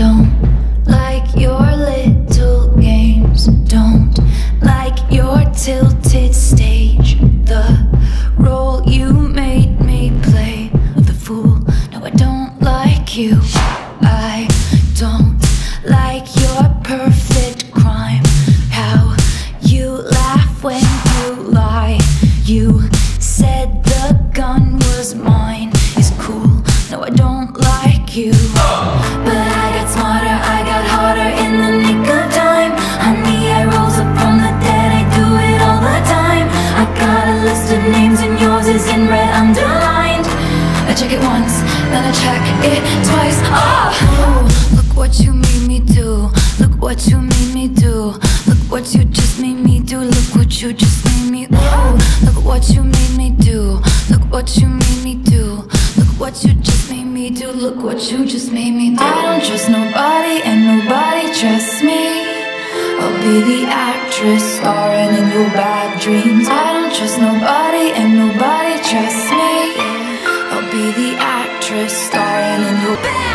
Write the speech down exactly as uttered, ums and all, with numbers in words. don't like your little games, don't like your tilted stage, the role you made me play of the fool. No, I don't like you, I don't like your perfect crime, how you laugh when you lie. You said the gun was mine, it's cool. No, I don't like you. Is in red underlined. I check it once, then I check it twice. Oh! Oh, look what you made me do. Look what you made me do. Look what you just made me do. Look what you just made me. Oh, look what you made me do. Look what you made me do. Look what you just made me do. Look what you just made me do. I don't trust nobody, and nobody trusts me. I'll be the actress starring in your bad dreams. I don't trust nobody, and nobody trusts me. I'll be the actress starring in your bad dreams.